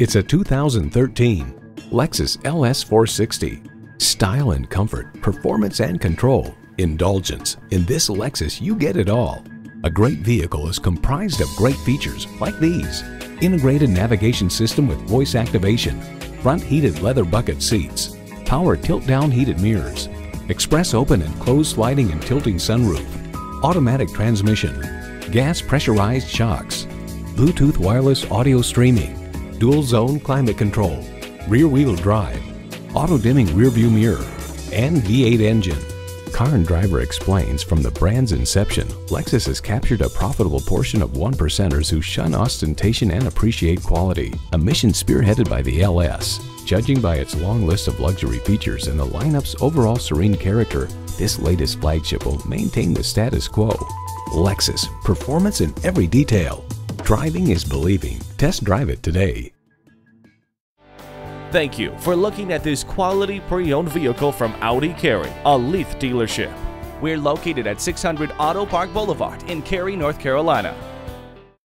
It's a 2013 Lexus LS 460. Style and comfort, performance and control, indulgence. In this Lexus, you get it all. A great vehicle is comprised of great features like these: integrated navigation system with voice activation, front heated leather bucket seats, power tilt-down heated mirrors, express open and closed sliding and tilting sunroof, automatic transmission, gas pressurized shocks, Bluetooth wireless audio streaming, dual zone climate control, rear wheel drive, auto dimming rear view mirror, and V8 engine. Car and Driver explains, from the brand's inception, Lexus has captured a profitable portion of 1%ers who shun ostentation and appreciate quality, a mission spearheaded by the LS. Judging by its long list of luxury features and the lineup's overall serene character, this latest flagship will maintain the status quo. Lexus, performance in every detail. Driving is believing. Test drive it today. Thank you for looking at this quality pre-owned vehicle from Audi Cary, a Leith dealership. We're located at 600 Auto Park Boulevard in Cary, North Carolina.